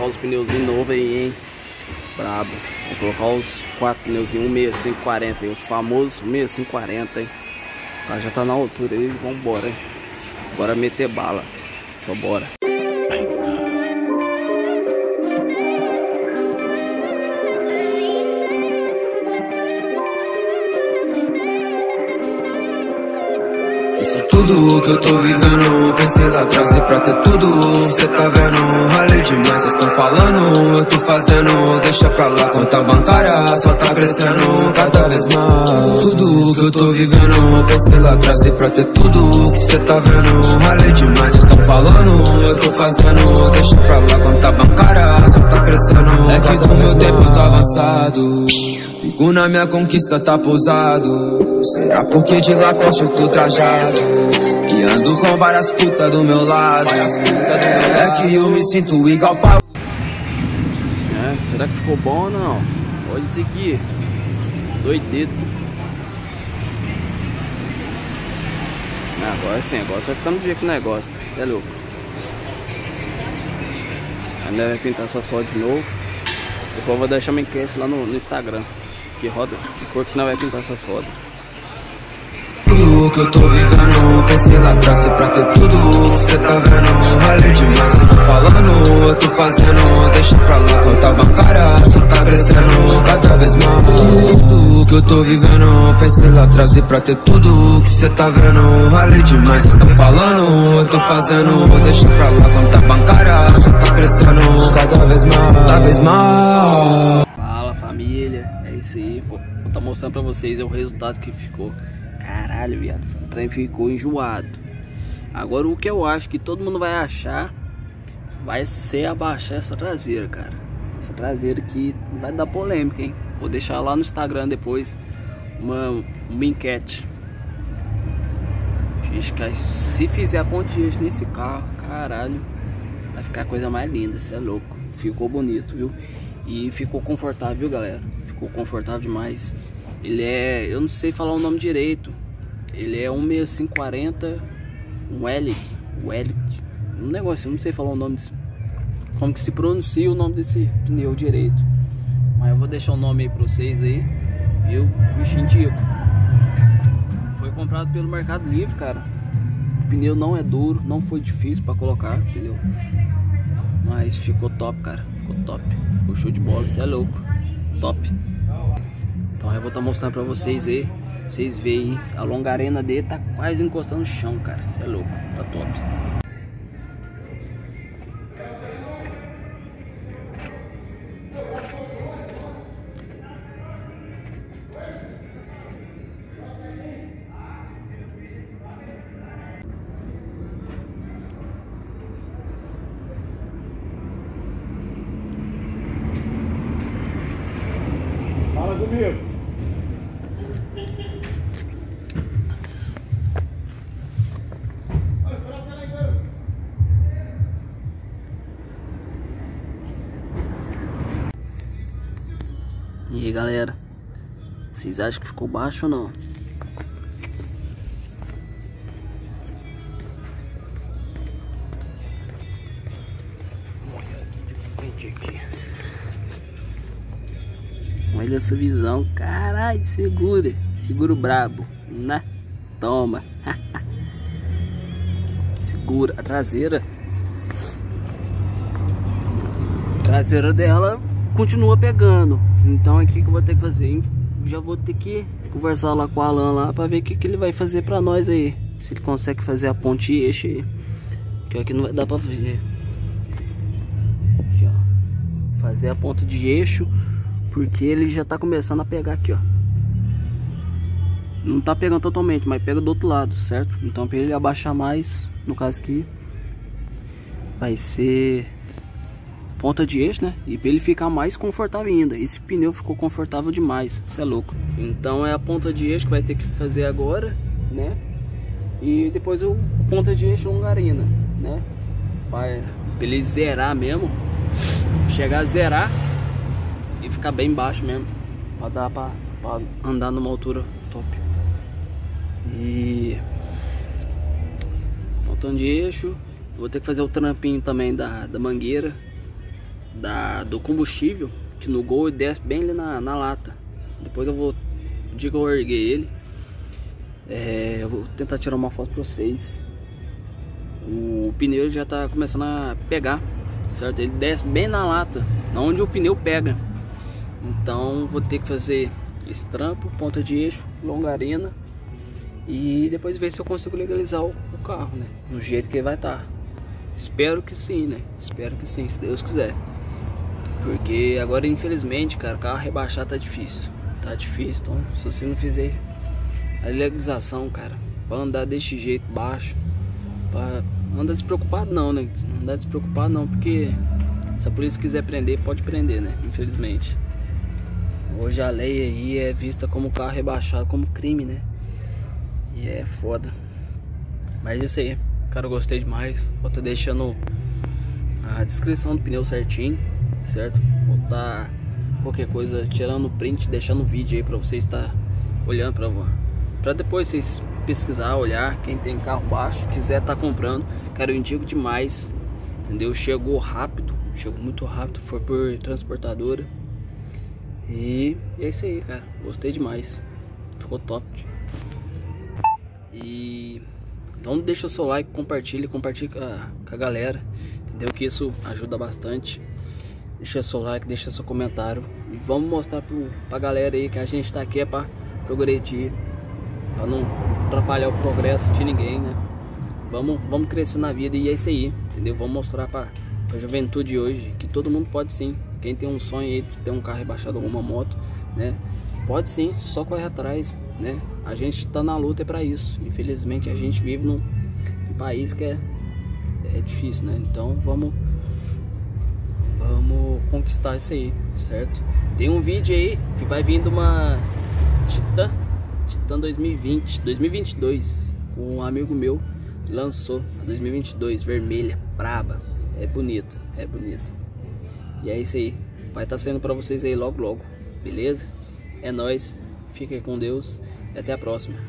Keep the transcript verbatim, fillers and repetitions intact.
colocar os pneuzinhos novos aí, hein? Brabo. Vou colocar os quatro pneuzinhos um seis cinco quarenta, hein? Os famosos um seis cinco quarenta, hein? O cara já tá na altura aí, vambora, hein? Bora meter bala. Só bora. Isso tudo o que eu tô vivendo, pensei lá atrás e pra ter tudo. Cê tá vendo, ralei demais, cês tão falando. Eu tô fazendo, deixa pra lá, conta bancária só tá crescendo cada vez mais. Tudo o que eu tô vivendo, pensei lá atrás e pra ter tudo. Cê tá vendo, ralei demais, cês tão falando. Eu tô fazendo, deixa pra lá, conta bancária só tá crescendo. É que do meu tempo tá avançado, pico na minha conquista tá pousado. Será porque de lá poste eu tô trajado e ando com várias putas do meu lado. É que eu me sinto igual pau. É, será que ficou bom ou não? Olha isso aqui. Doideiro. Agora sim, agora tá ficando do jeito que o negócio. Você é louco. Ainda vai pintar essas fotos de novo. Depois eu vou deixar uma enquete lá no, no Instagram. Que roda, que cor que não vai pintar essas rodas. O que eu tô vivendo, pensei lá atrás pra ter tudo. Cê tá vendo, ralei demais, eu tô falando. Eu tô fazendo, deixa pra lá, conta bancária só tá crescendo cada vez mais. Tudo o que eu tô vivendo, pensei lá atrás pra ter tudo. Cê tá vendo, ralei demais, cê tá falando. Eu tô fazendo, deixa pra lá, conta bancária só tá crescendo cada vez mais, cada vez mais. Fala família, é isso aí. Vou, vou tá mostrando pra vocês é o resultado que ficou. Caralho, viado, o trem ficou enjoado. Agora o que eu acho que todo mundo vai achar vai ser abaixar essa traseira, cara. Essa traseira que vai dar polêmica, hein. Vou deixar lá no Instagram depois uma, uma enquete. Gente, cara, se fizer a ponte extra nesse carro, caralho, vai ficar a coisa mais linda, cê é louco. Ficou bonito, viu? E ficou confortável, viu, galera? Ficou confortável demais. Ele é, eu não sei falar o nome direito. Ele é um seis cinco quarenta, um L, um L, um negócio, eu não sei falar o nome desse, como que se pronuncia o nome desse pneu direito. Mas eu vou deixar o nome aí pra vocês aí, viu? Bichinho tipo. Foi comprado pelo Mercado Livre, cara. O pneu não é duro, não foi difícil pra colocar, entendeu? Mas ficou top, cara. Ficou top. Ficou show de bola, isso é louco. Top. Então eu vou estar mostrando pra vocês aí, pra vocês verem, a longarena dele tá quase encostando no chão, cara, isso é louco, tá top. Fala comigo! E aí galera, vocês acham que ficou baixo ou não? Olha aqui de frente aqui. Olha essa visão, caralho, segura, segura o brabo, né? Toma, segura a traseira. A traseira dela continua pegando. Então é o que eu vou ter que fazer. Já vou ter que conversar lá com o Alan lá pra ver o que, que ele vai fazer pra nós aí. Se ele consegue fazer a ponte eixo aí. Que aqui não vai dar pra ver. Aqui, ó. Fazer a ponta de eixo. Porque ele já tá começando a pegar aqui, ó. Não tá pegando totalmente, mas pega do outro lado, certo? Então pra ele abaixar mais, no caso aqui, vai ser ponta de eixo, né? E pra ele ficar mais confortável ainda. Esse pneu ficou confortável demais, isso é louco. Então é a ponta de eixo que vai ter que fazer agora, né? E depois o ponta de eixo longarina, né? Pra ele zerar mesmo, chegar a zerar e ficar bem baixo mesmo, pra dar pra, pra andar numa altura top. E ponta de eixo, vou ter que fazer o trampinho também da, da mangueira. da, do combustível, que no Gol desce bem ali na, na lata. Depois eu vou, o dia que eu erguei ele, é, eu vou tentar tirar uma foto pra vocês. O pneu já tá começando a pegar, certo? Ele desce bem na lata, onde o pneu pega. Então vou ter que fazer esse trampo, ponta de eixo, longarina, e depois ver se eu consigo legalizar o, o carro, né? No jeito que ele vai estar. Tá. Espero que sim, né? Espero que sim, se Deus quiser. Porque agora, infelizmente, cara, o carro rebaixar tá difícil. Tá difícil, então se você não fizer a legalização, cara, pra andar desse jeito baixo, pra... não anda despreocupado não, né? Não anda despreocupado não, porque se a polícia quiser prender, pode prender, né? Infelizmente. Hoje a lei aí é vista como carro rebaixado, como crime, né? E é foda. Mas isso aí, cara, eu gostei demais. Vou estar deixando a descrição do pneu certinho, certo? Vou estar qualquer coisa tirando o print, deixando o vídeo aí pra vocês estar olhando, pra, pra depois vocês pesquisar, olhar. Quem tem carro baixo, quiser estar comprando, cara, eu indico demais, entendeu? Chegou rápido, chegou muito rápido, foi por transportadora. E é isso aí, cara. Gostei demais. Ficou top. E então deixa o seu like, compartilha, compartilha com a, com a galera, entendeu? Que isso ajuda bastante. Deixa seu like, deixa seu comentário. E vamos mostrar pro, pra galera aí que a gente tá aqui é pra progredir, pra não atrapalhar o progresso de ninguém, né? Vamos, vamos crescer na vida, e é isso aí, entendeu? Vamos mostrar pra, pra juventude hoje que todo mundo pode sim. Quem tem um sonho aí de ter um carro rebaixado, alguma moto, né? Pode sim, só correr atrás, né? A gente tá na luta é pra isso. Infelizmente a gente vive num, num país que é, é difícil, né? Então vamos, vamos conquistar isso aí, certo? Tem um vídeo aí que vai vindo uma Titan, Titan dois mil e vinte, dois mil e vinte e dois, com um amigo meu lançou a dois mil e vinte e dois, vermelha, braba, é bonita, é bonita. E é isso aí, vai estar saindo pra vocês aí logo logo, beleza? É nóis, fica com Deus e até a próxima.